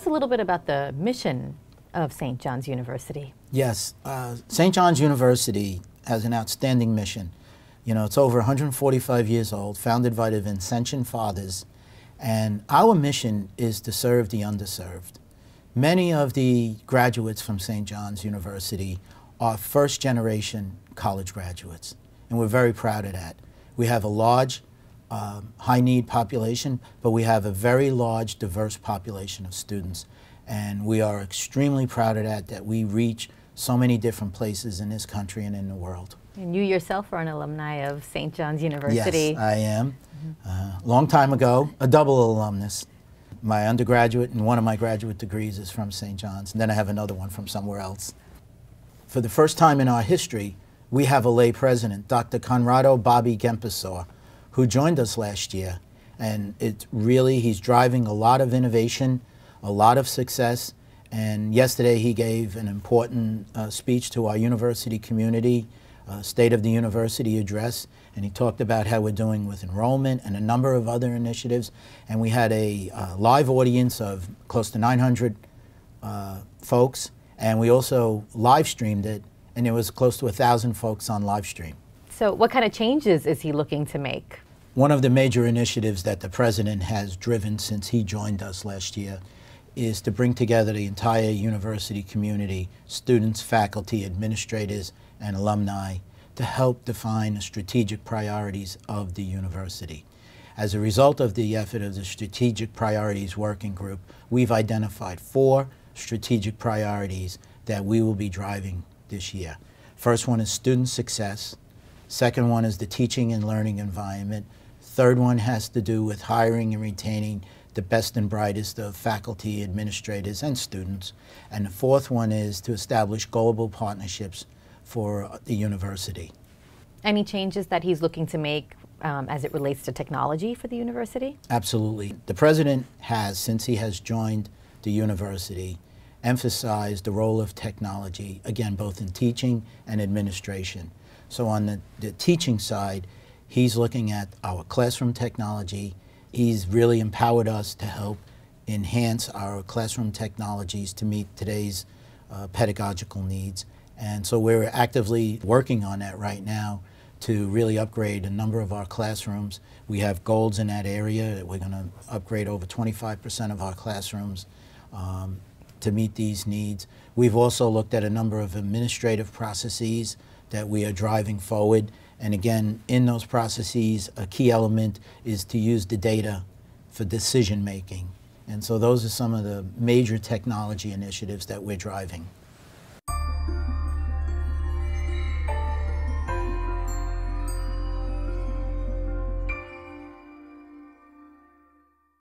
us a little bit about the mission of St. John's University. Yes, St. John's University has an outstanding mission. You know, it's over 145 years old, founded by the Vincentian Fathers, and our mission is to serve the underserved. Many of the graduates from St. John's University are first-generation college graduates, and we're very proud of that. We have a large high-need population, but we have a very large, diverse population of students, and we are extremely proud of that, that we reach so many different places in this country and in the world. And you yourself are an alumni of St. John's University. Yes, I am. Long time ago, a double alumnus. My undergraduate and one of my graduate degrees is from St. John's, and then I have another one from somewhere else. For the first time in our history, we have a lay president, Dr. Conrado Bobby Gempisor, who joined us last year. And it really, he's driving a lot of innovation, a lot of success. And yesterday he gave an important speech to our university community, State of the University address, and he talked about how we're doing with enrollment and a number of other initiatives. And we had a live audience of close to 900 folks, and we also live streamed it, and there was close to 1,000 folks on live stream. So what kind of changes is he looking to make? One of the major initiatives that the president has driven since he joined us last year is to bring together the entire university community, students, faculty, administrators, and alumni, to help define the strategic priorities of the university. As a result of the effort of the Strategic Priorities Working Group, we've identified 4 strategic priorities that we will be driving this year. First one is student success. Second one is the teaching and learning environment. Third one has to do with hiring and retaining the best and brightest of faculty, administrators, and students. And the fourth one is to establish global partnerships for the university. Any changes that he's looking to make as it relates to technology for the university? Absolutely. The president has, since he has joined the university, emphasized the role of technology, again, both in teaching and administration. So on the teaching side, he's looking at our classroom technology. He's really empowered us to help enhance our classroom technologies to meet today's pedagogical needs. And so we're actively working on that right now to really upgrade a number of our classrooms. We have goals in that area that we're going to upgrade over 25% of our classrooms to meet these needs. We've also looked at a number of administrative processes that we are driving forward. And again, in those processes, a key element is to use the data for decision making. And so those are some of the major technology initiatives that we're driving.